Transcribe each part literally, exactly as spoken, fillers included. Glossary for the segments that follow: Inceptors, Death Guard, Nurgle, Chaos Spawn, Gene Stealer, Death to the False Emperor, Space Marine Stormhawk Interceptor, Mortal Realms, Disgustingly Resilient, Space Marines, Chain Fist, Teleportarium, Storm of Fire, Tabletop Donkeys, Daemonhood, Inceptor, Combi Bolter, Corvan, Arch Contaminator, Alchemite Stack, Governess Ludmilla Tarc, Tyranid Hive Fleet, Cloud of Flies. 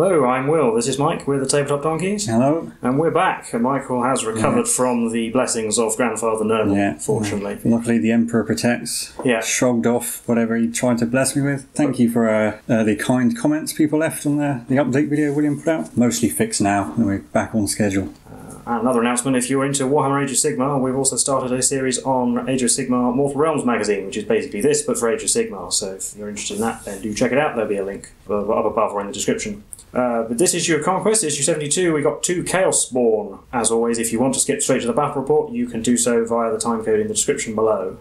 Hello, I'm Will. This is Mike. We're the Tabletop Donkeys. Hello. And we're back. And Michael has recovered yeah. from the blessings of Grandfather Nurgle, yeah. fortunately. Yeah. Luckily, the Emperor protects. Yeah. Shrugged off whatever he tried to bless me with. Thank you for uh, uh, the kind comments people left on the, the update video William put out. Mostly fixed now, and we're back on schedule. Another announcement, if you're into Warhammer Age of Sigmar, we've also started a series on Age of Sigmar Mortal Realms magazine, which is basically this, but for Age of Sigmar. So if you're interested in that, then do check it out. There'll be a link up above or in the description. Uh, but this issue of Conquest, issue seventy-two, we got two Chaos Spawn. As always, if you want to skip straight to the battle report, you can do so via the timecode in the description below.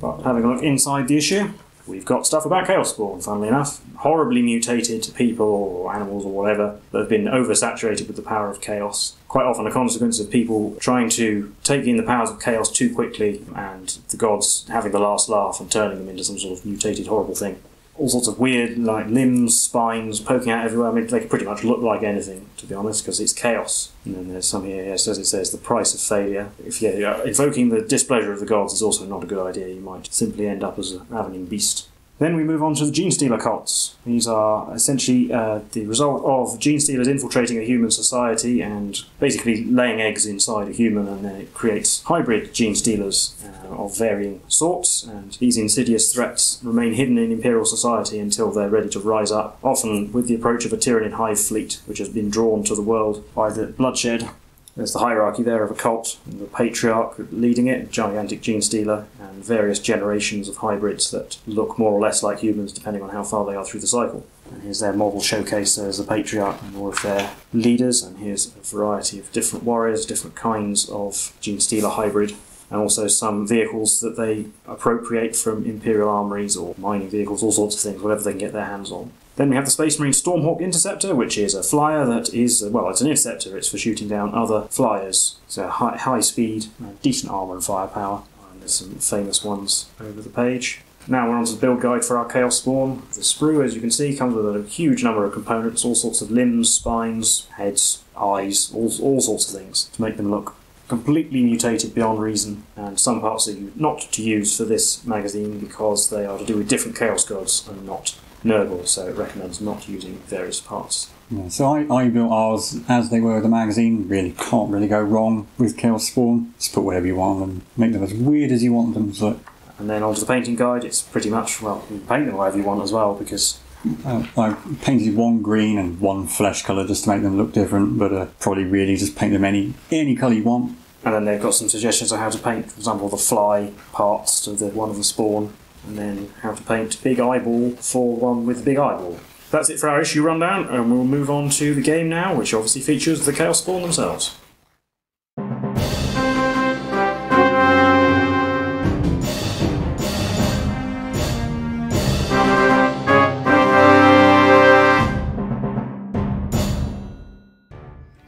But having a look inside the issue, we've got stuff about Chaos Spawn, funnily enough. Horribly mutated people or animals or whatever that have been oversaturated with the power of chaos. Quite often a consequence of people trying to take in the powers of chaos too quickly and the gods having the last laugh and turning them into some sort of mutated horrible thing. All sorts of weird, like, limbs, spines poking out everywhere. I mean, they pretty much look like anything, to be honest, because it's chaos. And then there's some here, as it says, the price of failure. If you're invoking the displeasure of the gods is also not a good idea. You might simply end up as a ravening beast. Then we move on to the Gene Stealer cots. These are essentially uh, the result of Gene Stealers infiltrating a human society and basically laying eggs inside a human, and then it creates hybrid Gene Stealers uh, of varying sorts, and these insidious threats remain hidden in Imperial society until they're ready to rise up, often with the approach of a Tyranid Hive Fleet, which has been drawn to the world by the bloodshed. There's the hierarchy there of a cult, the patriarch leading it, gigantic Gene Stealer, and various generations of hybrids that look more or less like humans depending on how far they are through the cycle. And here's their model showcase. There's the patriarch and all of their leaders, and here's a variety of different warriors, different kinds of Gene Stealer hybrid, and also some vehicles that they appropriate from Imperial armories or mining vehicles, all sorts of things, whatever they can get their hands on. Then we have the Space Marine Stormhawk Interceptor, which is a flyer that is, well, it's an interceptor. It's for shooting down other flyers. So high, high speed, decent armour and firepower. And there's some famous ones over the page. Now we're on to the build guide for our Chaos Spawn. The sprue, as you can see, comes with a huge number of components, all sorts of limbs, spines, heads, eyes, all, all sorts of things to make them look completely mutated beyond reason, and some parts are not to use for this magazine because they are to do with different Chaos Gods and not Nurgle, so it recommends not using various parts. Yeah, so I, I built ours as they were the magazine. Really can't really go wrong with Chaos Spawn. Just put whatever you want on them, make them as weird as you want them. So. And then onto the painting guide, it's pretty much, well, you can paint them however you want as well, because Uh, I painted one green and one flesh colour just to make them look different, but uh, probably really just paint them any any colour you want. And then they've got some suggestions on how to paint, for example, the fly parts to the one of the spawn, and then how to paint big eyeball for one with big eyeball. That's it for our issue rundown, and we'll move on to the game now, which obviously features the Chaos Spawn themselves.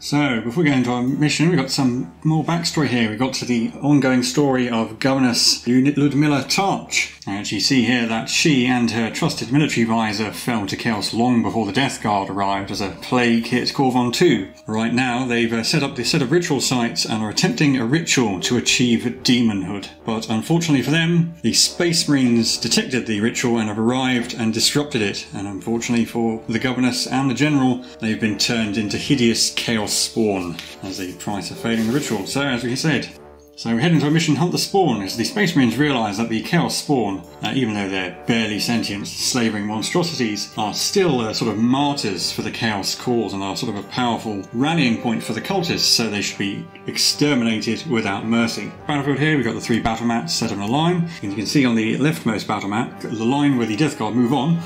So, before we go into our mission, we've got some more backstory here. We've got to the ongoing story of Governess Ludmilla Tarc. As you see here, that she and her trusted military visor fell to chaos long before the Death Guard arrived as a plague hit Corvan two. Right now, they've uh, set up this set of ritual sites and are attempting a ritual to achieve demonhood. But unfortunately for them, the Space Marines detected the ritual and have arrived and disrupted it. And unfortunately for the Governess and the General, they've been turned into hideous Chaos Spawn as the price of failing the ritual. So, as we said, so we head into a mission, Hunt the Spawn, as the Space Marines realise that the Chaos Spawn, uh, even though they're barely sentient, slavering monstrosities, are still uh, sort of martyrs for the Chaos cause and are sort of a powerful rallying point for the cultists, so they should be exterminated without mercy. Battlefield here, we've got the three battle mats set on a line, and you can see on the leftmost battle map, the line where the Death Guard move on,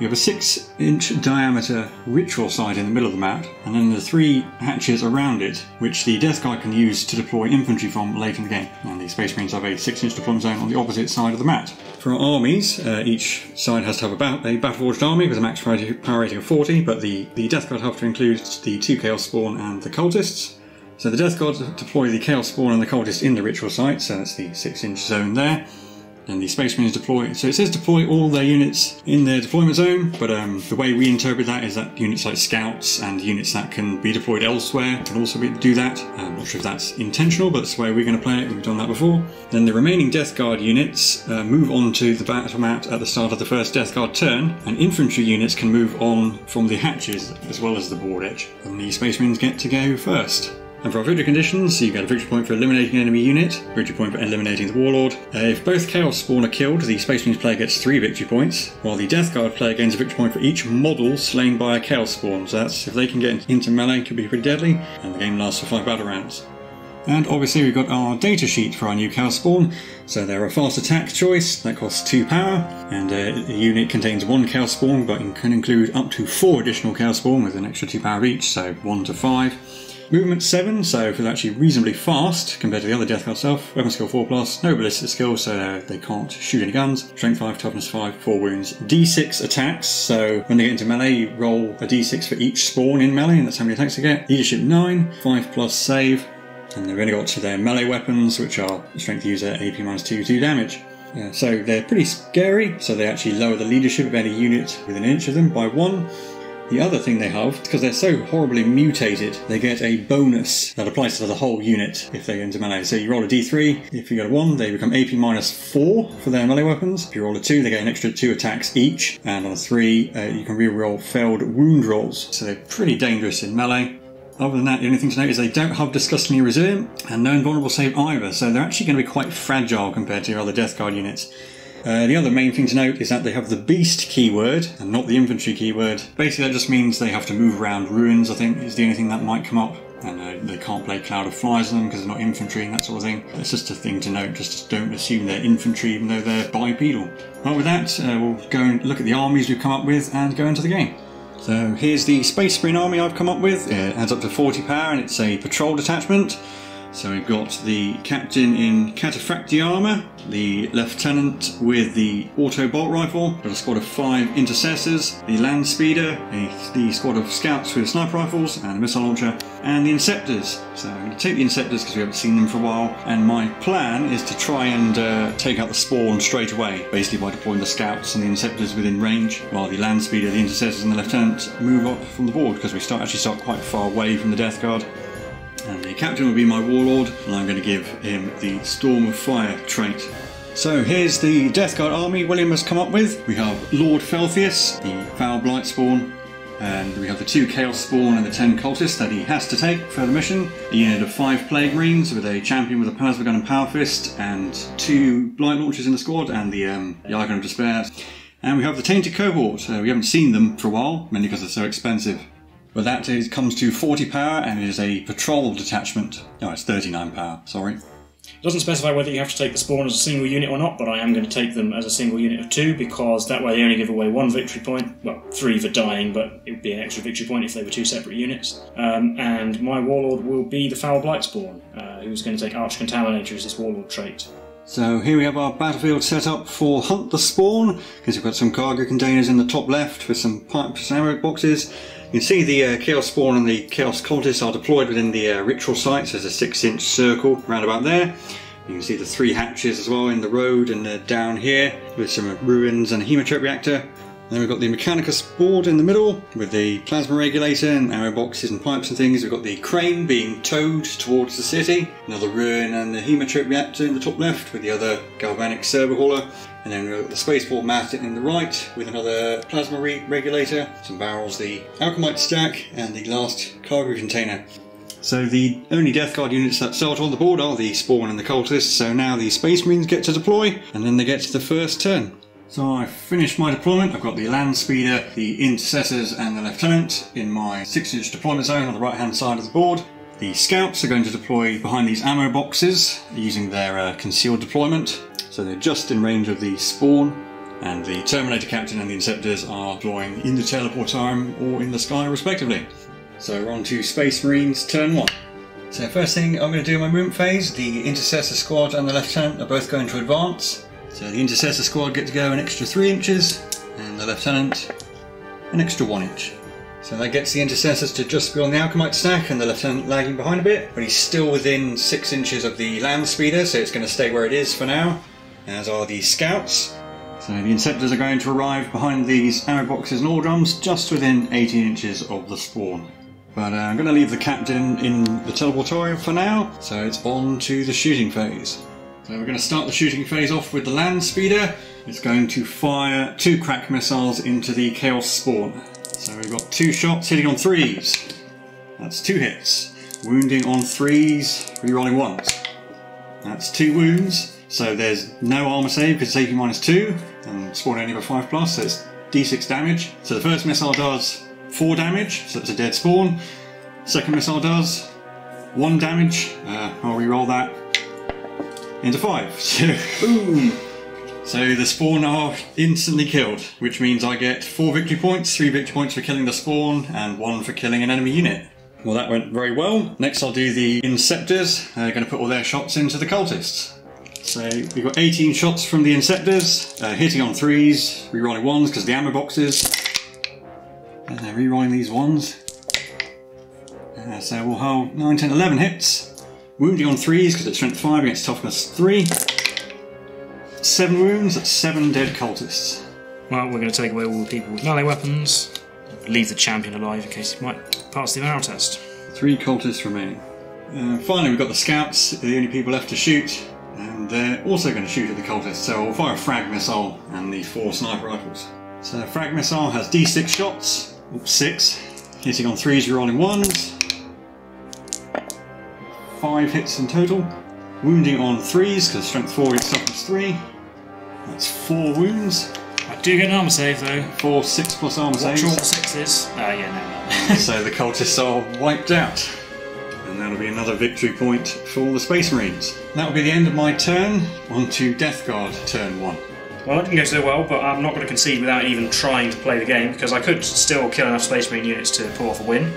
we have a six inch diameter ritual site in the middle of the map, and then the three hatches around it, which the Death Guard can use to deploy infantry from late in the game. And the Space Marines have a six inch deployment zone on the opposite side of the map. For our armies, uh, each side has to have about a battle-forged army with a max power rating of forty, but the, the Death Guard have to include the two Chaos Spawn and the Cultists. So the Death Guard deploy the Chaos Spawn and the Cultists in the ritual site, so that's the six inch zone there. and the Space Marines deploy. So it says deploy all their units in their deployment zone, but um, the way we interpret that is that units like scouts and units that can be deployed elsewhere can also be, do that. I'm not sure if that's intentional, but that's the way we're going to play it. We've done that before. Then the remaining Death Guard units uh, move on to the battle map at the start of the first Death Guard turn, and infantry units can move on from the hatches as well as the board edge, and the Space Marines get to go first. And for our victory conditions, so you get a victory point for eliminating an enemy unit, victory point for eliminating the Warlord. Uh, if both Chaos Spawn are killed, the Space Marines player gets three victory points, while the Death Guard player gains a victory point for each model slain by a Chaos Spawn. So that's, if they can get into melee, it could be pretty deadly, and the game lasts for five battle rounds. And obviously we've got our data sheet for our new Chaos Spawn. So they're a fast attack choice, that costs two power, and uh, the unit contains one Chaos Spawn, but can include up to four additional Chaos Spawn with an extra two power each, so one to five. Movement seven, so it's actually reasonably fast compared to the other Death Guard stuff. Weapon skill four plus, no ballistic skill, so they can't shoot any guns. Strength five, toughness five, four wounds. D six attacks, so when they get into melee, you roll a D six for each spawn in melee, and that's how many attacks they get. Leadership nine, five plus save, and they've only got to their melee weapons, which are strength user, A P minus two, two damage. Yeah, so they're pretty scary, so they actually lower the leadership of any unit within an inch of them by one. The other thing they have, because they're so horribly mutated, they get a bonus that applies to the whole unit if they go into melee. So you roll a D three, if you get a one, they become A P minus four for their melee weapons. If you roll a two, they get an extra two attacks each, and on a three, uh, you can reroll failed wound rolls. So they're pretty dangerous in melee. Other than that, the only thing to note is they don't have Disgustingly Resilient, and no invulnerable save either, so they're actually going to be quite fragile compared to your other Death Guard units. Uh, the other main thing to note is that they have the beast keyword and not the infantry keyword. Basically that just means they have to move around ruins, I think, is the only thing that might come up. And uh, they can't play Cloud of Flies on them because they're not infantry and that sort of thing. That's just a thing to note, just don't assume they're infantry even though they're bipedal. Well, with that, uh, we'll go and look at the armies we've come up with and go into the game. So here's the Space Marine army I've come up with. It adds up to forty power and it's a patrol detachment. So we've got the captain in cataphracty armour, the lieutenant with the auto bolt rifle, got a squad of five intercessors, the land speeder, a, the squad of scouts with sniper rifles, and a missile launcher, and the Inceptors. So I'm going to take the Inceptors because we haven't seen them for a while, and my plan is to try and uh, take out the spawn straight away, basically by deploying the scouts and the Inceptors within range, while the land speeder, the intercessors, and the lieutenant move up from the board because we start actually start quite far away from the Death Guard. And the captain will be my Warlord, and I'm going to give him the Storm of Fire trait. So here's the Death Guard army William has come up with. We have Lord Felthius, the Foul Blightspawn, and we have the two Chaos Spawn and the ten Cultists that he has to take for the mission. A unit of five Plague Marines with a champion with a plasma gun and power fist, and two Blight Launchers in the squad, and the um, Jargon of Despair. And we have the Tainted Cohort. Uh, we haven't seen them for a while, mainly because they're so expensive. But that is, comes to forty power and it is a patrol detachment. No, it's thirty-nine power, sorry. It doesn't specify whether you have to take the spawn as a single unit or not, but I am going to take them as a single unit of two because that way they only give away one victory point. Well, three for dying, but it would be an extra victory point if they were two separate units. Um, and my Warlord will be the Foul Blightspawn, uh, who's going to take Arch Contaminator as his Warlord trait. So here we have our battlefield set up for Hunt the Spawn, because we've got some cargo containers in the top left with some pipes and arrow boxes. You can see the uh, Chaos Spawn and the Chaos Cultists are deployed within the uh, ritual site, so there's a six inch circle round about there. You can see the three hatches as well in the road and uh, down here with some ruins and a Hemotrope Reactor. And then we've got the Mechanicus board in the middle with the Plasma Regulator and arrow boxes and pipes and things. We've got the crane being towed towards the city, another ruin and the Hemotrope Reactor in the top left with the other Galvanic Servo Hauler. And then we've got the Spaceport mat in the right with another plasma re regulator, some barrels, the Alchemite Stack, and the last cargo container. So the only Death Guard units that start on the board are the Spawn and the Cultists, so now the Space Marines get to deploy, and then they get to the first turn. So I've finished my deployment. I've got the land speeder, the intercessors, and the lieutenant in my six inch deployment zone on the right hand side of the board. The scouts are going to deploy behind these ammo boxes using their uh, concealed deployment. So they're just in range of the spawn, and the Terminator Captain and the Inceptors are deploying in the Teleportarium or in the sky respectively. So we're on to Space Marines turn one. So first thing I'm going to do in my movement phase, the Intercessor Squad and the Lieutenant are both going to advance. So the Intercessor Squad get to go an extra three inches, and the Lieutenant an extra one inch. So that gets the Intercessors to just be on the Alchemite Stack and the Lieutenant lagging behind a bit, but he's still within six inches of the land speeder, so it's going to stay where it is for now. as are the scouts. So the Inceptors are going to arrive behind these ammo boxes and ore drums just within eighteen inches of the spawn. But uh, I'm going to leave the captain in the teleportarium for now, so it's on to the shooting phase. So we're going to start the shooting phase off with the land speeder. It's going to fire two crack missiles into the Chaos Spawn. So we've got two shots hitting on threes. That's two hits. Wounding on threes, rerolling ones. That's two wounds. So there's no armor save because it's A P minus two, and spawn only by five plus, so it's d six damage. So the first missile does four damage, so it's a dead spawn. Second missile does one damage. Uh, I'll reroll that into five. So boom. So the spawn are instantly killed, which means I get four victory points, three victory points for killing the spawn, and one for killing an enemy unit. Well, that went very well. Next I'll do the Inceptors. They're going to put all their shots into the cultists. So we've got eighteen shots from the Inceptors, uh, hitting on threes, rerolling ones because of the ammo boxes. And they're rerolling these ones. Uh, so we'll hold nine, ten, eleven hits. Wounding on threes because it's strength five against toughness three. Seven wounds, that's seven dead cultists. Well, we're going to take away all the people with melee weapons, leave the champion alive in case he might pass the morale test. Three cultists remaining. Uh, finally, we've got the scouts, the only people left to shoot, and they're also going to shoot at the cultists, so we'll fire a frag missile and the four sniper rifles. So the frag missile has d six shots, oops, six, hitting on threes, rolling ones, five hits in total, wounding on threes because strength four against toughness three. That's four wounds. I do get an armour save though. Four six plus armour saves. Watch all the sixes. Ah, uh, yeah, no, no. So the cultists are wiped out. And that'll be another victory point for the Space Marines. That'll be the end of my turn. On to Death Guard, turn one. Well, that didn't go so well, but I'm not going to concede without even trying to play the game, because I could still kill enough Space Marine units to pull off a win.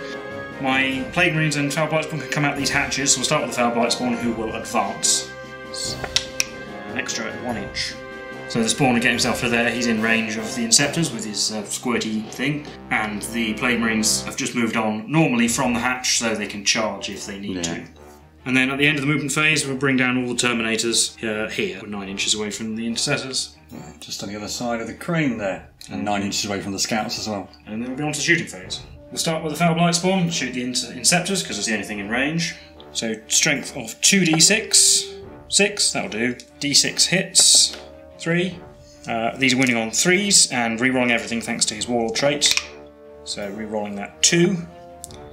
My Plague Marines and Foul Blightspawn can come out these hatches, so we'll start with the Foul Blightspawn, who will advance. So, an extra at one inch. So the Spawn will get himself to there, he's in range of the Inceptors with his uh, squirty thing, and the Plague Marines have just moved on, normally from the hatch, so they can charge if they need yeah. to. And then at the end of the movement phase, we'll bring down all the Terminators uh, here, we're nine inches away from the Intercessors. Right, just on the other side of the crane there, and nine inches away from the Scouts as well. And then we'll be on to the shooting phase. We'll start with the Foul Blightspawn, shoot the Inceptors, because it's the only thing in range. So strength of two d six, six, that'll do, d six hits, three. Uh, these are winning on threes, and rerolling everything thanks to his Warlord Trait. So rerolling that two,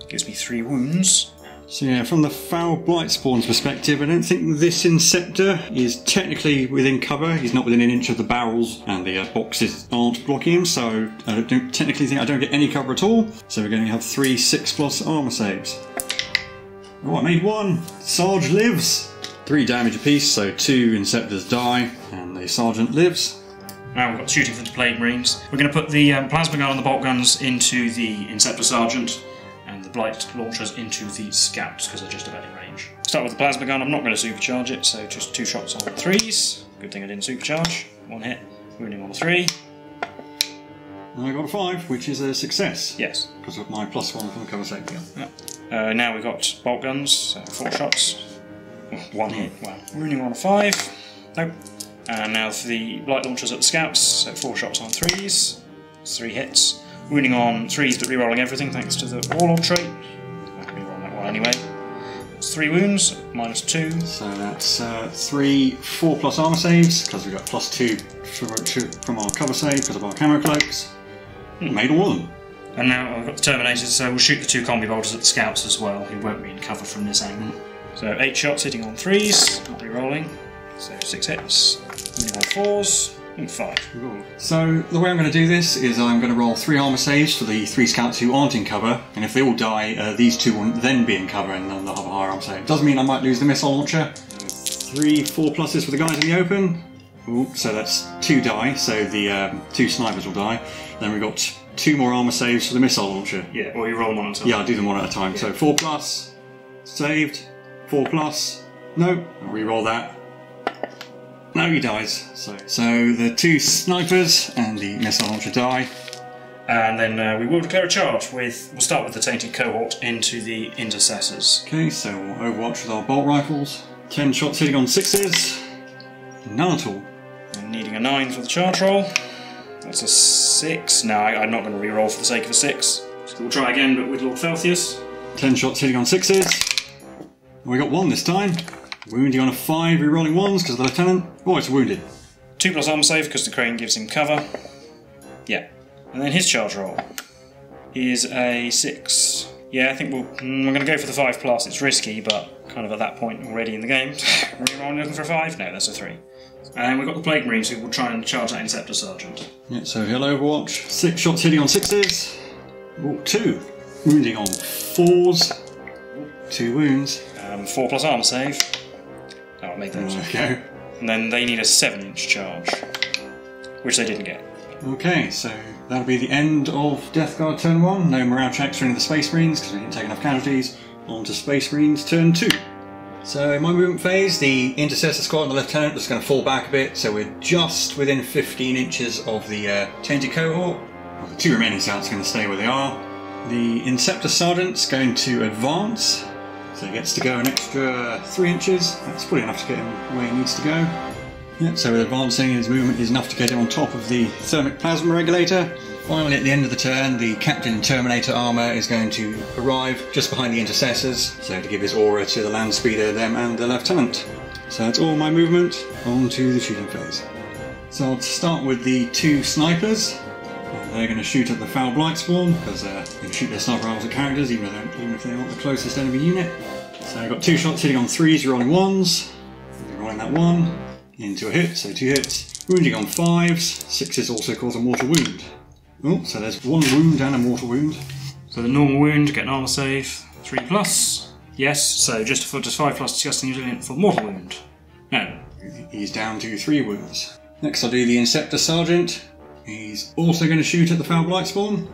gives me three wounds. So yeah, from the Foul Blightspawn's perspective, I don't think this Inceptor is technically within cover. He's not within an inch of the barrels, and the uh, boxes aren't blocking him, so I don't technically think I don't get any cover at all. So we're going to have three six plus armour saves. Oh, I made one! Sarge lives! Three damage apiece, so two Inceptors die, and the Sergeant lives. Now we've got shooting for the Plague Marines. We're going to put the um, Plasma Gun and the Bolt Guns into the Inceptor Sergeant, and the Blight Launchers into the Scouts, because they're just about in range. Start with the Plasma Gun, I'm not going to supercharge it, so just two shots on threes. Good thing I didn't supercharge. One hit, wounding on a three. And I got a five, which is a success. Yes. Because of my plus one from the cover safety gun. Yeah. Uh, now we've got Bolt Guns, so four shots. One hit, wow. Wounding on a five. Nope. And now for the Blight Launchers at the Scouts, so four shots on threes. That's three hits. Wounding on threes, but rerolling everything thanks to the Warlord trait. I can reroll that one anyway. That's three wounds, minus two. So that's uh, three, four plus armor saves, because we've got plus two from our cover save because of our camo cloaks. Hmm. Made all of them. And now I've got the Terminators, so we'll shoot the two Combi Bolters at the Scouts as well, who won't be in cover from this angle. So eight shots hitting on threes, not re-rolling. So six hits, wounding on fours, and five. Ooh. So the way I'm going to do this is I'm going to roll three armour saves for the three scouts who aren't in cover, and if they all die, uh, these two will then be in cover and they'll have a higher armour save. Doesn't mean I might lose the missile launcher. Three four pluses for the guys in the open. Ooh, so that's two die, so the um, two snipers will die. Then we've got two more armour saves for the missile launcher. Yeah, or you roll them one at a time. Yeah, I do them one at a time. Yeah. So four plus, saved. Four plus, no, I'll re-roll that. No, he dies. So, so the two snipers and the missile launcher die. And then uh, we will declare a charge with, we'll start with the Tainted Cohort into the Intercessors. Okay, so we'll overwatch with our bolt rifles. Ten shots hitting on sixes, none at all. I'm needing a nine for the charge roll. That's a six. No, I, I'm not going to reroll for the sake of a six. So we'll try again, but with Lord Felthius. Ten shots hitting on sixes. We got one this time. Wounding on a five, rerolling ones because of the lieutenant. Oh, it's wounded. Two plus armor save because the crane gives him cover. Yeah. And then his charge roll is a six. Yeah, I think we'll, mm, we're going to go for the five plus. It's risky, but kind of at that point already in the game. Rerolling looking for a five? No, that's a three. And then we've got the Plague Marines who will try and charge that Inceptor Sergeant. Yeah, so he'll overwatch. Six shots hitting on sixes. Ooh, two. Wounding on fours. Ooh, two wounds. Um, four plus armor save. That'll make those. Okay. And then they need a seven inch charge, which they didn't get. Okay, so that'll be the end of Death Guard turn one. No morale checks for any of the Space Marines because we didn't take enough casualties. On to Space Marines turn two. So in my movement phase, the Intercessor squad and the Lieutenant is going to fall back a bit, so we're just within fifteen inches of the uh, Tainted Cohort. Well, the two remaining scouts are going to stay where they are. The Inceptor Sergeant's going to advance, so he gets to go an extra three inches. That's probably enough to get him where he needs to go. Yep, so with advancing, his movement is enough to get him on top of the Thermic Plasma Regulator. Finally, at the end of the turn, the Captain in Terminator armour is going to arrive just behind the Intercessors, so to give his aura to the Land Speeder, them and the Lieutenant. So that's all my movement, on to the shooting phase. So I'll start with the two snipers. They're going to shoot at the Foul Blightspawn, because uh, they can shoot their sniper rifles at characters, even if, even if they're not the closest enemy unit. So I've got two shots hitting on threes, rolling ones. We're rolling that one. Into a hit, so two hits. Wounding on fives, sixes also cause a mortal wound. Oh, so there's one wound and a mortal wound. So the normal wound, get an armor save, three plus. Yes, so just for just five plus Disgustingly Resilient for mortal wound. No. He's down to three wounds. Next I'll do the Inceptor Sergeant. He's also going to shoot at the Foul Blightspawn.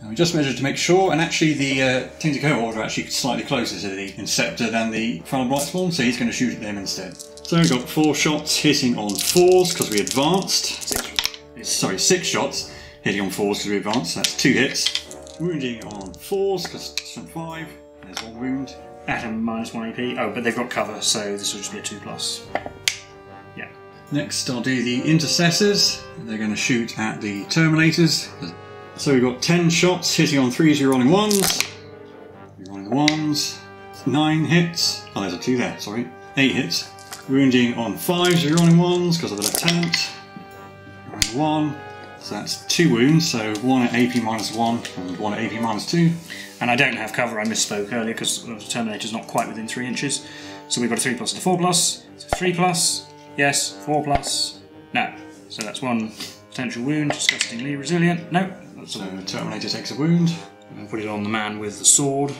And we just measured to make sure, and actually the uh, Tainted Cohort are actually slightly closer to the Inceptor than the Foul Blightspawn, so he's going to shoot at them instead. So we've got four shots hitting on fours because we advanced. Six. Sorry, six shots hitting on fours because we advanced. That's two hits. Wounding on fours because it's from five. There's one wound. At a minus one A P. Oh, but they've got cover, so this will just be a two plus. Yeah. Next, I'll do the Intercessors. They're going to shoot at the Terminators. So we've got ten shots hitting on threes. You're rolling ones. You're rolling the ones. Nine hits. Oh, there's a two there. Sorry. Eight hits. Wounding on fives, you're rolling ones because of the lieutenant. Rolling one, so that's two wounds, so one at A P minus one and one at A P minus two. And I don't have cover, I misspoke earlier because the Terminator's not quite within three inches. So we've got a three plus and a four plus. So three plus, yes, four plus, no. So that's one potential wound, Disgustingly Resilient, no. That's so the Terminator takes a wound. And put it on the man with the sword.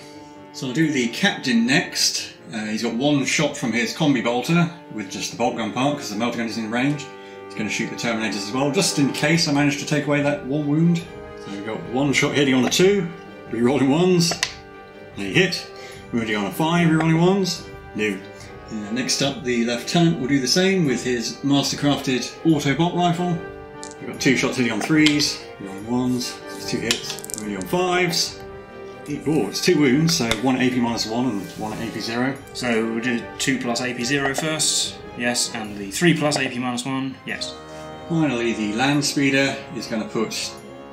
So I'll do the Captain next. Uh, he's got one shot from his Combi Bolter with just the bolt gun part because the melter gun is in range. He's going to shoot the Terminators as well, just in case I manage to take away that one wound. So we've got one shot hitting on a two, rerolling ones, they hit. Wounding on a five, rerolling ones, no. Uh, next up, the Lieutenant will do the same with his mastercrafted Autobot rifle. We've got two shots hitting on threes, rerolling ones, two hits, wounding on fives. Oh, it's two wounds, so one at A P minus one and one at A P zero. So we'll do two plus A P zero first, yes, and the three plus A P minus one, yes. Finally, the Land Speeder is going to put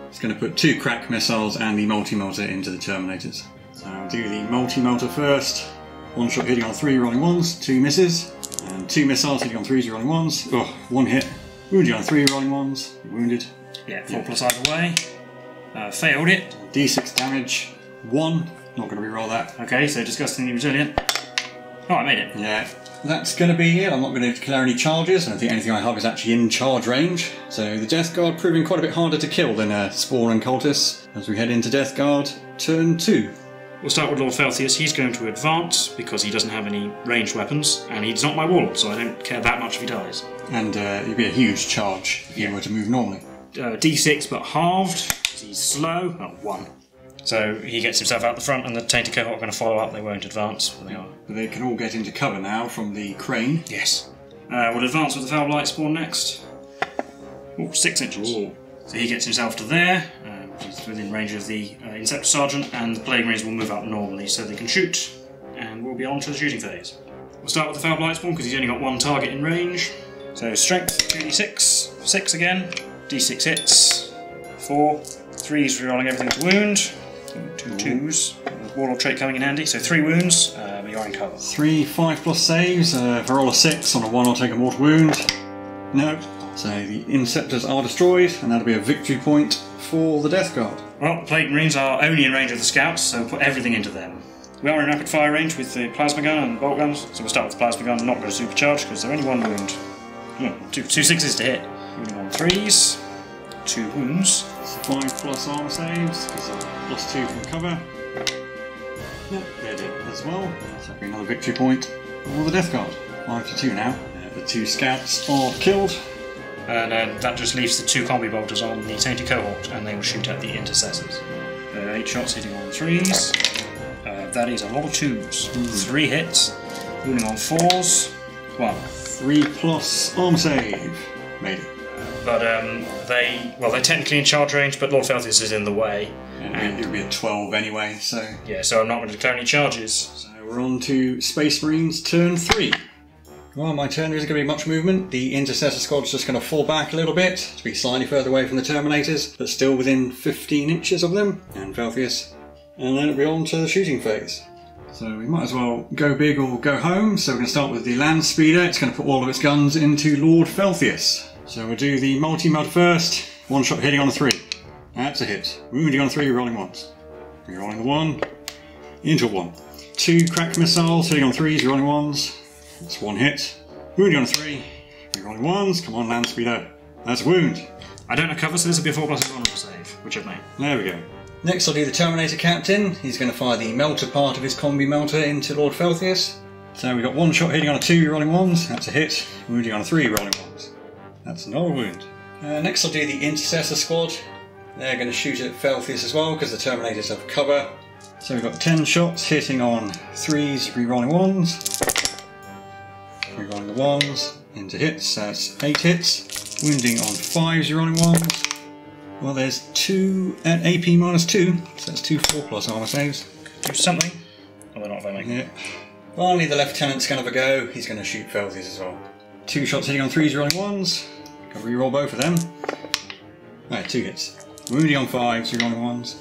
it's going to put two crack missiles and the multi-melter into the Terminators. So I'll do the multi-melter first. One shot hitting on three, rolling ones, two misses, and two missiles hitting on threes, rolling ones. Oh, one hit. Wounded on three, rolling ones. Wounded. Yeah, four yeah. plus either way. Uh, failed it. D six damage. One. Not going to reroll that. Okay, so Disgustingly Resilient. Oh, I made it. Yeah. That's going to be it. I'm not going to declare any charges. I don't think anything I have is actually in charge range. So the Death Guard proving quite a bit harder to kill than uh, Spawn and Cultists as we head into Death Guard turn two. We'll start with Lord Felthius. He's going to advance because he doesn't have any ranged weapons and he's not my warlord, so I don't care that much if he dies. And uh, it'd be a huge charge if yeah. he were to move normally. Uh, D six but halved. He's slow. Oh, one. So he gets himself out the front and the Tainted Cohort are going to follow up, they won't advance. They are. But they can all get into cover now from the crane. Yes. Uh, we'll advance with the Foul Blightspawn next. Oh, six inches. Ooh. So he gets himself to there, um, he's within range of the uh, Inceptor Sergeant, and the Plague Marines will move up normally so they can shoot, and we'll be on to the shooting phase. We'll start with the Foul Blightspawn because he's only got one target in range. So strength, two d six, six again, d six hits, four, threes rerolling everything to wound, two twos, Warlord Trait coming in handy, so three wounds, um, you're in cover. Three, five plus saves, uh, if I roll a six on a one I'll take a mortal wound, no, so the Inceptors are destroyed and that'll be a victory point for the Death Guard. Well, the Plague Marines are only in range of the Scouts, so put everything into them. We are in rapid fire range with the plasma gun and bolt guns, so we'll start with the plasma gun, not going to supercharge because they're only one wound. No, two, two sixes to hit. Moving on threes, two wounds. Five plus armor saves, because I've lost two from cover. No, they did as well. So that'll be another victory point for the Death Guard. Five to two now. Uh, the two Scouts are killed. And uh, that just leaves the two Combi Bolters on the Tainted Cohort, and they will shoot at the Intercessors. Uh, eight shots hitting on threes. Uh, that is a lot of twos. Mm. Three hits. Moving on fours. One. Three plus arm save. Made it. Uh, but um, they, well, they're technically in charge range, but Lord Felthius is in the way. And and it would be a twelve anyway, so. Yeah, so I'm not going to declare any charges. So we're on to Space Marines turn three. Well, my turn, there isn't going to be much movement. The Intercessor squad's just going to fall back a little bit to be slightly further away from the Terminators, but still within fifteen inches of them, and Felthius. And then it'll be on to the shooting phase. So we might as well go big or go home. So we're going to start with the Land Speeder. It's going to put all of its guns into Lord Felthius. So we'll do the multi-mud first. One shot hitting on a three. That's a hit. Wounding on a three, rolling once. Rerolling the one. Into a one. Two crack missiles hitting on threes, rolling ones. That's one hit. Wounding on a three. Rerolling ones. Come on, Land Speeder. That's a wound. I don't have cover, so this will be a four plus vulnerable save, which I've made. There we go. Next I'll do the Terminator Captain. He's going to fire the melter part of his combi melter into Lord Felthius. So we've got one shot hitting on a two, rolling ones, that's a hit. Wounding on a three, rolling ones. That's another wound. Uh, next I'll do the Intercessor Squad. They're going to shoot at Felthius as well because the Terminators have cover. So we've got ten shots hitting on threes, re-rolling ones. Re-rolling the ones into hits, that's eight hits. Wounding on fives, re-rolling ones. Well, there's two at A P minus two, so that's two four plus armor saves. Do something. Oh, they're not very yeah. Finally, the lieutenant's going to have a go. He's going to shoot Felthius as well. Two shots hitting on threes, rolling ones. Got to reroll both of them. Right, two hits. Wounding on fives, rolling ones.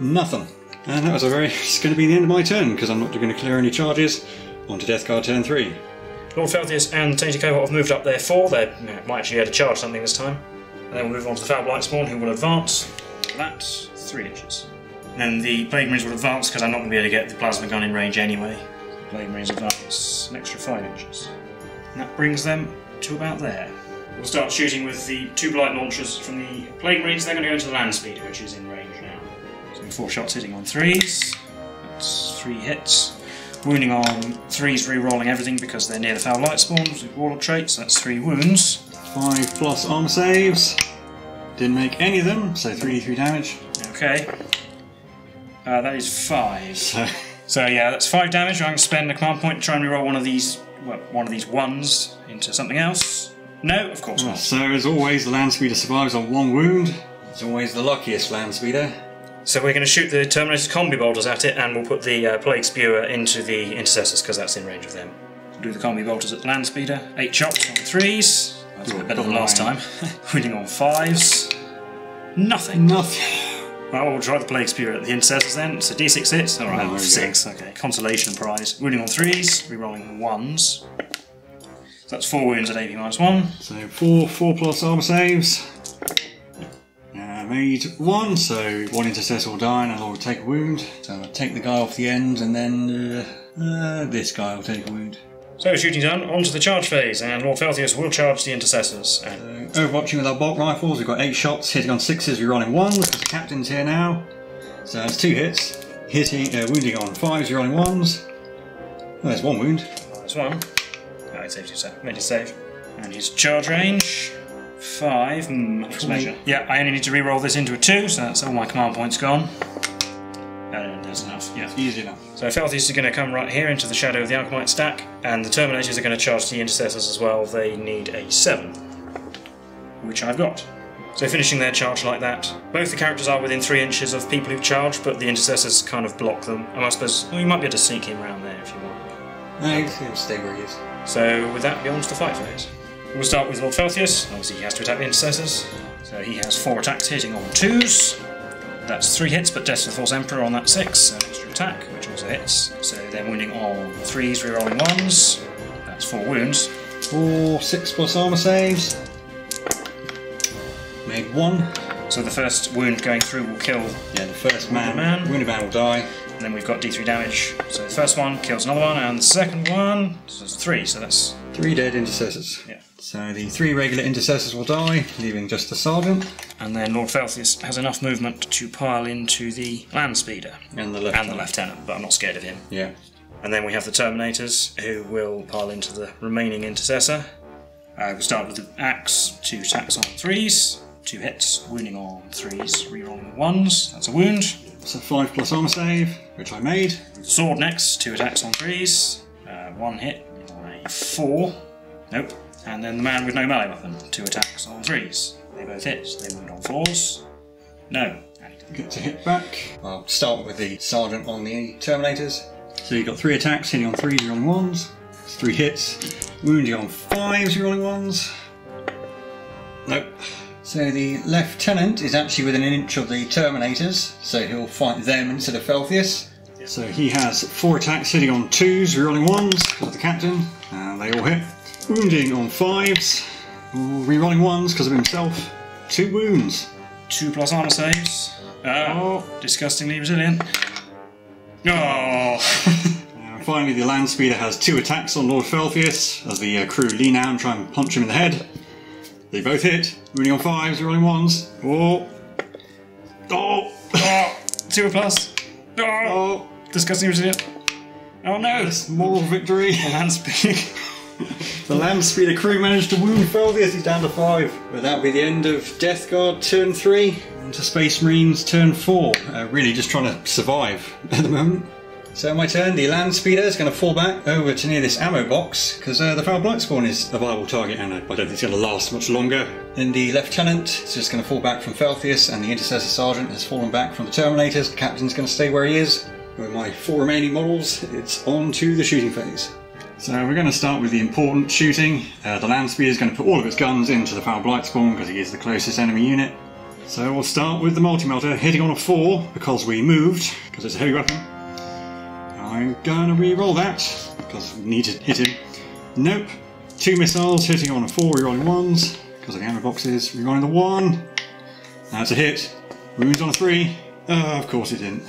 Nothing. And that was a very. It's going to be the end of my turn because I'm not going to clear any charges. On to Death Guard turn three. Lord Felthius and Tainted Cohort have moved up there four. They might actually be able to charge something this time. And then we'll move on to the Foul Blightspawn, who will advance. That's three inches. And then the Plague Marines will advance, because I'm not going to be able to get the plasma gun in range anyway. The Plague Marines advance an extra five inches. And that brings them to about there. We'll start shooting with the two Blight Launchers from the Plague Marines. They're going to go into the Land Speeder, which is in range now. So four shots hitting on threes. That's three hits. Wounding on threes, re-rolling everything, because they're near the Foul Blightspawn with Warlord Traits. That's three wounds. Five plus arm saves. Didn't make any of them, so three d three damage. Okay. Uh, that is five. So, so yeah, that's five damage. I'm going to spend a command point to try and reroll one of these, well, one of these ones into something else. No, of course well, not. So as always, the Land Speeder survives on one wound. It's always the luckiest Land Speeder. So we're going to shoot the Terminator's Combi Bolters at it, and we'll put the uh, Plague Spewer into the Intercessors because that's in range of them. We'll do the Combi Bolters at the Land Speeder. Eight shots on threes. That's a bit better than last time. Winning on fives. Nothing. Nothing. Well, we'll try the Plague Spear at the Intercessors then. So d six hits. Alright, no, six. Go. Okay. Consolation prize. Winning on threes. Rerolling ones. So that's four wounds at A P minus one. So four, four plus armor saves. Uh, made one, so one Intercessor will die and I'll we'll take a wound. So I'll take the guy off the end and then uh, uh, this guy will take a wound. So shooting done, on to the charge phase, and Lord Felthius will charge the Intercessors. And so, overwatching with our bolt rifles, we've got eight shots, hitting on sixes, we're rolling ones, because the Captain's here now. So that's two hits, hitting, uh, wounding on fives, we're rolling ones. Oh, there's one wound. That's one. Oh, it saved yourself. Made it save. And his charge range, five, mm, measure. Yeah, I only need to re-roll this into a two, so that's all my command points gone. And there's enough. Yeah, it's easy enough. So Felthius is going to come right here into the shadow of the Alchemite Stack, and the Terminators are going to charge the Intercessors as well. They need a seven, which I've got. So finishing their charge like that. Both the characters are within three inches of people who charge, but the Intercessors kind of block them. And I suppose well, you might be able to sneak him around there if you want. No, you can stay where he is. So with that, be on to the fight phase. We'll start with Lord Felthius. Obviously he has to attack the Intercessors. So he has four attacks hitting on twos. That's three hits, but Death to the False Emperor on that six, so an extra attack, which also hits. So then wounding all threes, rerolling ones. That's four wounds. Four, six plus armor saves. Made one. So the first wound going through will kill. Yeah, the first man. man. Wounded man will die. And then we've got D three damage. So the first one kills another one, and the second one. So it's three. So that's three dead Intercessors. Yeah. So the three regular Intercessors will die, leaving just the Sergeant. And then Lord Felthius has enough movement to pile into the Land Speeder and the Lieutenant. And the Lieutenant, but I'm not scared of him. Yeah. And then we have the Terminators, who will pile into the remaining Intercessor. Uh, we'll start with the axe, two attacks on threes. Two hits, wounding on threes, rerolling ones, that's a wound. So five plus armor save, which I made. Sword next, two attacks on threes, uh, one hit on a four, nope. And then the man with no melee weapon, two attacks on threes. They both hit, so they wound on fours, no. Get to hit back. I'll start with the Sergeant on the Terminators. So you've got three attacks, hitting on threes, rerolling ones, that's three hits, wounding on fives, rerolling ones, nope. So the Lieutenant is actually within an inch of the Terminators, so he'll fight them instead of Felthius. Yep. So he has four attacks hitting on twos, rerolling ones, because of the Captain, and they all hit. Wounding on fives, rerolling ones because of himself, two wounds. Two plus armor saves. Oh, oh. Disgustingly resilient. Oh. And finally the Land Speeder has two attacks on Lord Felthius, as the uh, crew lean out and try and punch him in the head. They both hit, running on fives, rolling ones. Oh. Oh. Oh. Two plus. Oh. Oh. Disgusting resilient. Oh no. Yes. Moral victory. The Land Speeder. The Land Speeder crew managed to wound Felthius. He's down to five. But that'll be the end of Death Guard turn three. And to Space Marines turn four. Uh, really just trying to survive at the moment. So my turn, the Land Speeder is going to fall back over to near this ammo box, because uh, the Foul Blightspawn is a viable target and I don't think it's going to last much longer. Then the Lieutenant is just going to fall back from Felthius, and the Intercessor Sergeant has fallen back from the Terminators. The Captain's going to stay where he is. With my four remaining models, it's on to the shooting phase. So we're going to start with the important shooting. Uh, the Land Speeder is going to put all of its guns into the Foul Blightspawn because he is the closest enemy unit. So we'll start with the Multi-Melter hitting on a four because we moved, because it's a heavy weapon. I'm gonna reroll that, because we need to hit him. Nope. Two missiles hitting on a four, rerolling ones, because of the ammo boxes. Rerolling the one. That's a hit. Wounds on a three. Oh, of course it didn't.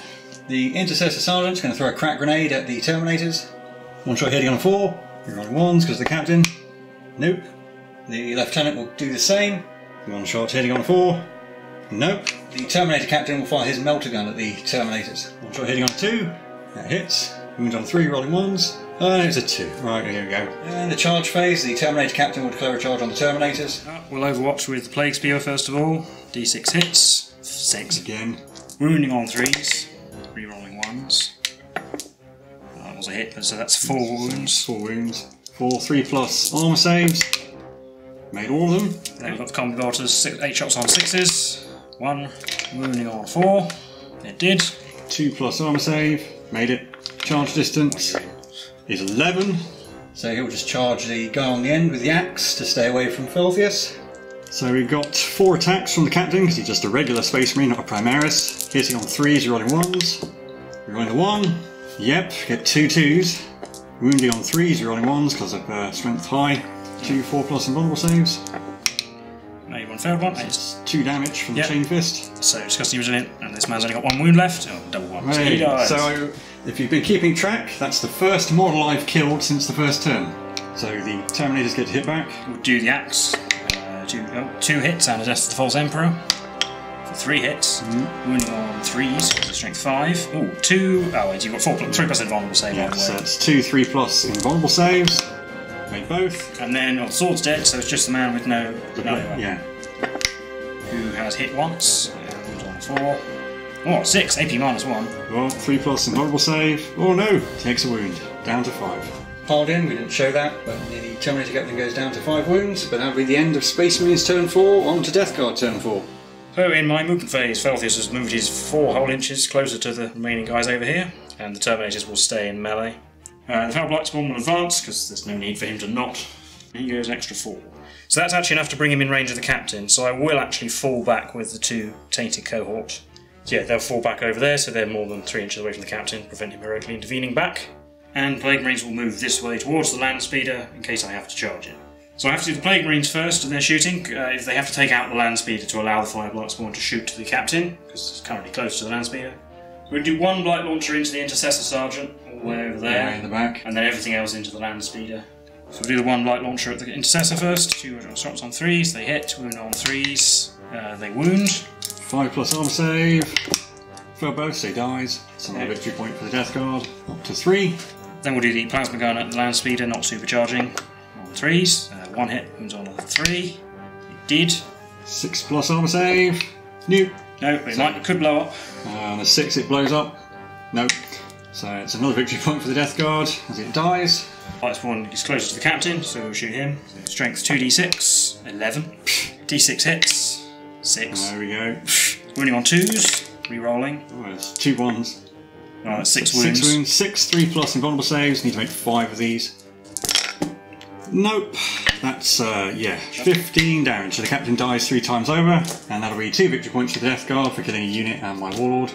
The Intercessor Sergeant's gonna throw a crack grenade at the Terminators. One shot hitting on a four, rerolling ones, because of the Captain. Nope. The Lieutenant will do the same. One shot hitting on a four. Nope. The Terminator Captain will fire his melter gun at the Terminators. One shot hitting on a two. That hits. Wound on three, rolling ones. Oh, it's a two. Right, here we go. And the charge phase, the Terminator Captain will declare a charge on the Terminators. Uh, we'll overwatch with the Plague Spewer first of all. D six hits. Six. Again. Wounding on threes. Rerolling ones. That was a hit, so that's four wounds. Four wounds. Four, three plus armor saves. Made all of them. Then we've got the Combi Bolters, eight shots on sixes. One. Wounding on four. It did. Two plus armor save. Made it. Charge distance is eleven. So he'll just charge the guy on the end with the axe to stay away from Felthius. So we've got four attacks from the Captain, because he's just a regular Space Marine, not a Primaris. Hitting on threes, rolling ones. Rolling a one. Yep, get two twos. Wounding on threes, rolling ones, because of uh, strength high. Two, four plus and vulnerable saves. Made one failed one. So it's two damage from yep. the chain fist. So Disgustingly Resilient, and this man's only got one wound left. Oh, double one. So he dies. So if you've been keeping track, that's the first model I've killed since the first turn. So the Terminators get hit back. We'll do the axe. Uh, two, oh, two hits and a Death to the False Emperor. For three hits. Mm-hmm. Wounding on threes. Strength five. Oh, two. Oh, and you've got four plus, three plus invulnerable save. Yeah, so it's two, three plus invulnerable saves. Made both. And then, oh, the sword's dead, so it's just the man with no melee. Yeah. Who has hit once. And on four. Oh, six. A P minus one. Well, three plus and vulnerable save. Oh no! Takes a wound. Down to five. Piled in, we didn't show that, but the Terminator Captain goes down to five wounds, but that'll be the end of Space Marines turn four, on to Death Guard turn four. So, in my movement phase, Felthius has moved his four whole inches closer to the remaining guys over here, and the Terminators will stay in melee. Uh, the Foul Blightspawn will advance, because there's no need for him to not. He goes an extra four. So that's actually enough to bring him in range of the captain, so I will actually fall back with the two Tainted Cohort. So yeah, they'll fall back over there, so they're more than three inches away from the captain, prevent him heroically intervening back. And Plague Marines will move this way towards the land speeder in case I have to charge it. So I have to do the Plague Marines first and their shooting. Uh, if they have to take out the land speeder to allow the Fire Blightspawn to shoot to the captain, because it's currently close to the land speeder. So we're going to do one Blight Launcher into the Intercessor Sergeant, all the way over there, yeah, in the back, and then everything else into the land speeder. So we'll do the one Blight Launcher at the Intercessor first. Two shots on threes, they hit, wound on threes, uh, they wound. Five plus armor save. For both, so he dies. So another victory point for the Death Guard, up to three. Then we'll do the Plasma Gun at the land speeder, not supercharging. On threes, uh, one hit, wounds on another three. It did. Six plus armor save. Nope. No, but it might, could blow up. Uh, on a six it blows up. Nope. So it's another victory point for the Death Guard as it dies. Blightspawn is closer to the captain, so we'll shoot him. So strength two d six, eleven. d six hits, six. There we go. Wounding on twos, re-rolling. Oh, it's two ones. No, that's six wounds. Six wounds, six, three plus invulnerable saves. Need to make five of these. Nope. That's, uh, yeah, fifteen damage. So the captain dies three times over, and that'll be two victory points for the Death Guard for killing a unit and my warlord.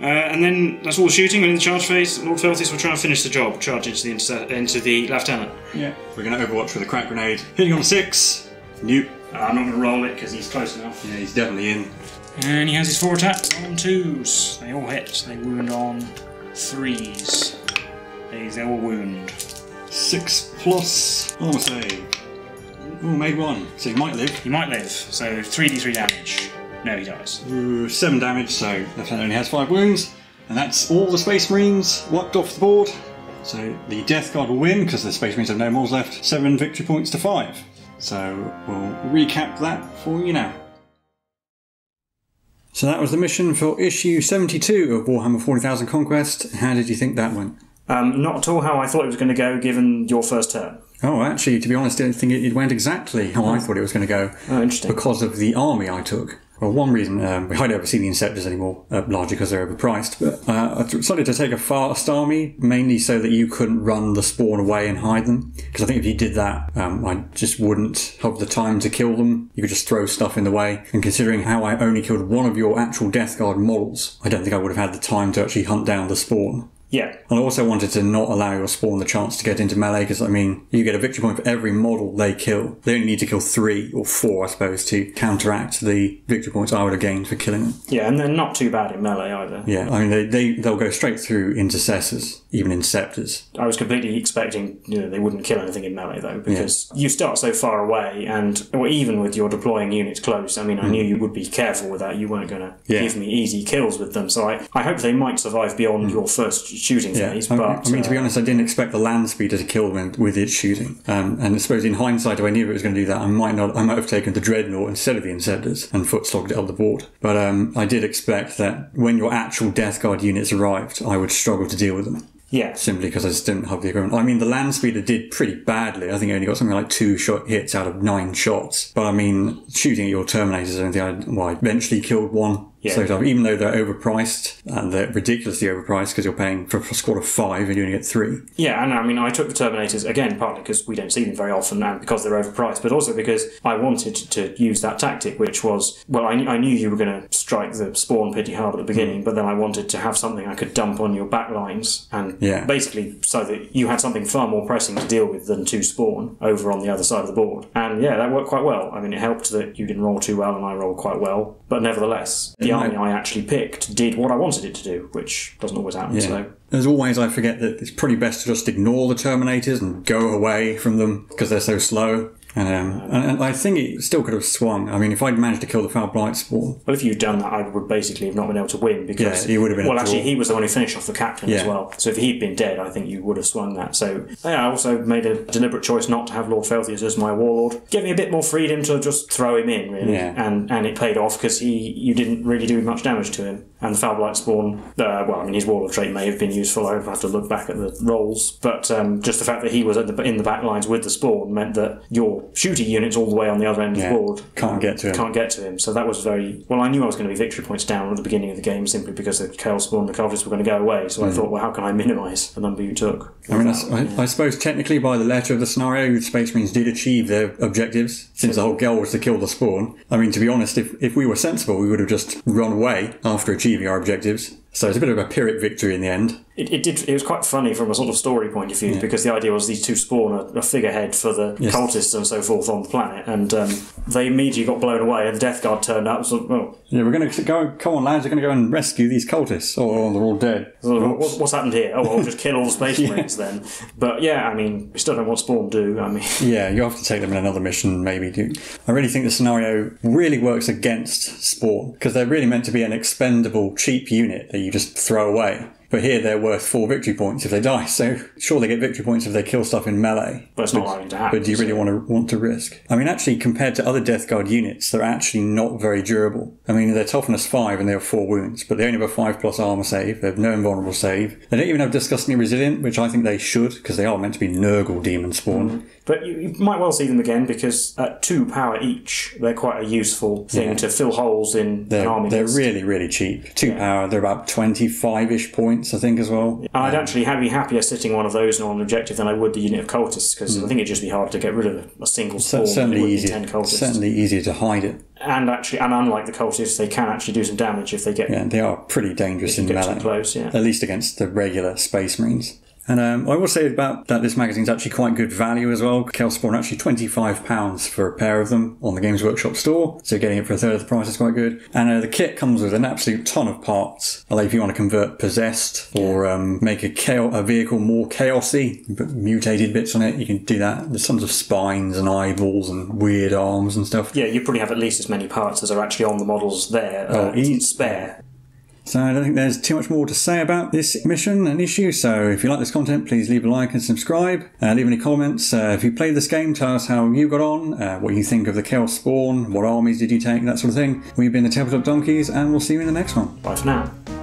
Uh, and then that's all the shooting. We're in the charge phase. Lord Felthius will try and finish the job, charge into the, inter into the lieutenant. Yeah. We're going to overwatch with a crack grenade. Hitting on six. Nope. Uh, I'm not going to roll it because he's close enough. Yeah, he's definitely in. And he has his four attacks on twos. They all hit. They wound on threes. They, they all wound. Six plus armor save. Ooh, made one. So he might live. He might live. So three d three damage. No, he dies. Ooh, seven damage, so Lieutenant only has five wounds. And that's all the Space Marines wiped off the board. So the Death Guard will win because the Space Marines have no mauls left. Seven victory points to five. So we'll recap that for you now. So that was the mission for issue seventy-two of Warhammer forty thousand Conquest. How did you think that went? Um, not at all how I thought it was going to go, given your first turn. Oh, actually, to be honest, I don't think it went exactly how I thought it was going to go. Oh, interesting. Because of the army I took. Well, one reason, um, I don't ever see the Inceptors anymore, uh, largely because they're overpriced, but uh, I decided to take a fast army, mainly so that you couldn't run the spawn away and hide them. Because I think if you did that, um, I just wouldn't have the time to kill them. You could just throw stuff in the way. And considering how I only killed one of your actual Death Guard models, I don't think I would have had the time to actually hunt down the spawn. Yeah. And I also wanted to not allow your spawn the chance to get into melee, because, I mean, you get a victory point for every model they kill. They only need to kill three or four, I suppose, to counteract the victory points I would have gained for killing them. Yeah, and they're not too bad in melee either. Yeah, I mean, they, they, they'll go straight through Intercessors, even Inceptors. I was completely expecting, you know, they wouldn't kill anything in melee, though, because yeah. you start so far away, and or even with your deploying units close, I mean, I mm-hmm. knew you would be careful with that. You weren't going to yeah. give me easy kills with them, so I, I hope they might survive beyond mm-hmm. your first shooting phase, yeah. but... I mean, uh, to be honest, I didn't expect the land speeder to kill them with its shooting. Um, and I suppose in hindsight, if I knew it was going to do that, I might not. I might have taken the Dreadnought instead of the Inceptors and foot-slogged it up the board. But um, I did expect that when your actual Death Guard units arrived, I would struggle to deal with them. Yeah. Simply because I just didn't have the equipment. I mean, the land speeder did pretty badly. I think I only got something like two shot hits out of nine shots. But I mean, shooting at your Terminators, I don't think I... Well, I eventually killed one. Yeah. So even though they're overpriced, and they're ridiculously overpriced because you're paying for a squad of five and you only get three. Yeah, and I mean, I took the Terminators, again, partly because we don't see them very often and because they're overpriced, but also because I wanted to use that tactic, which was, well, I, I knew you were going to strike the spawn pretty hard at the beginning, mm. but then I wanted to have something I could dump on your back lines, and yeah. basically so that you had something far more pressing to deal with than two spawn over on the other side of the board. And yeah, that worked quite well. I mean, it helped that you didn't roll too well and I rolled quite well, but nevertheless... Yeah. The army I actually picked did what I wanted it to do, which doesn't always happen, yeah. so... As always, I forget that it's probably best to just ignore the Terminators and go away from them, because they're so slow. And, um, and, and I think it still could have swung. I mean, if I'd managed to kill the Foul Blightspawn... Well, if you'd done that, I would basically have not been able to win, because... Yeah, he would have been... Well, actually, he was the one who finished off the captain yeah. as well. So if he'd been dead, I think you would have swung that. So, yeah, I also made a deliberate choice not to have Lord Felthius as my warlord. Give me a bit more freedom to just throw him in, really. Yeah. And, and it paid off, because he you didn't really do much damage to him. and the Foul Blightspawn, uh, well, I mean, his Warlord Trait may have been useful. I'd have to look back at the roles, but um, just the fact that he was at the, in the back lines with the Spawn meant that your shooting units all the way on the other end yeah. of the board can't get to him. Can't get to him. So that was very well. I knew I was going to be victory points down at the beginning of the game simply because the Chaos Spawn and the Cultists were going to go away. So mm. I thought, well, how can I minimise the number you took? I mean, that's, I, yeah. I suppose technically by the letter of the scenario, Space Marines did achieve their objectives since the whole goal was to kill the Spawn. I mean, to be honest, if if we were sensible, we would have just run away after achieving our objectives. So it's a bit of a Pyrrhic victory in the end. It, it did. It was quite funny from a sort of story point of view yeah. because the idea was these two Spawn are a figurehead for the yes. cultists and so forth on the planet, and um, they immediately got blown away. And the Death Guard turned up. So, oh. yeah, we're going to go. Come on, lads, we're going to go and rescue these cultists. Oh, they're all dead. So, what, what's happened here? Oh, well, I'll just kill all the Space yeah. Marines then. But yeah, I mean, we still don't know what Spawn do. I mean, yeah, you have to take them in another mission, maybe. Do I really think the scenario really works against Spawn because they're really meant to be an expendable, cheap unit that you just throw away. But here they're worth four victory points if they die. So sure, they get victory points if they kill stuff in melee. But it's not likely to happen. But do you really want to want to risk? I mean, actually, compared to other Death Guard units, they're actually not very durable. I mean, they're toughness five and they have four wounds, but they only have a five plus armor save. They have no invulnerable save. They don't even have Disgustingly Resilient, which I think they should, because they are meant to be Nurgle demon spawn. Mm-hmm. But you, you might well see them again because at two power each, they're quite a useful thing yeah. to fill holes in they're, an army. They're list. really, really cheap. Two yeah. power, they're about twenty-five-ish points, I think, as well. And I'd um, actually be happier sitting one of those on an objective than I would the unit of cultists because mm. I think it'd just be hard to get rid of a single spawn. Certainly easier. Ten cultists. Certainly easier to hide it. And actually, and unlike the cultists, they can actually do some damage if they get. Yeah, they are pretty dangerous in melee. Close, yeah. At least against the regular Space Marines. And um, I will say about that this magazine's actually quite good value as well. Chaos Spawn actually twenty-five pounds for a pair of them on the Games Workshop store, so getting it for a third of the price is quite good. And uh, the kit comes with an absolute ton of parts. Although if you want to convert possessed or um, make a, chaos a vehicle more chaosy, put mutated bits on it, you can do that. There's tons of spines and eyeballs and weird arms and stuff. Yeah, you probably have at least as many parts as are actually on the models there. Uh, oh, each spare. So I don't think there's too much more to say about this mission and issue, so if you like this content, please leave a like and subscribe. Uh, leave any comments. Uh, if you played this game, tell us how you got on, uh, what you think of the Chaos Spawn, what armies did you take, that sort of thing. We've been the Tabletop Donkeys, and we'll see you in the next one. Bye for now.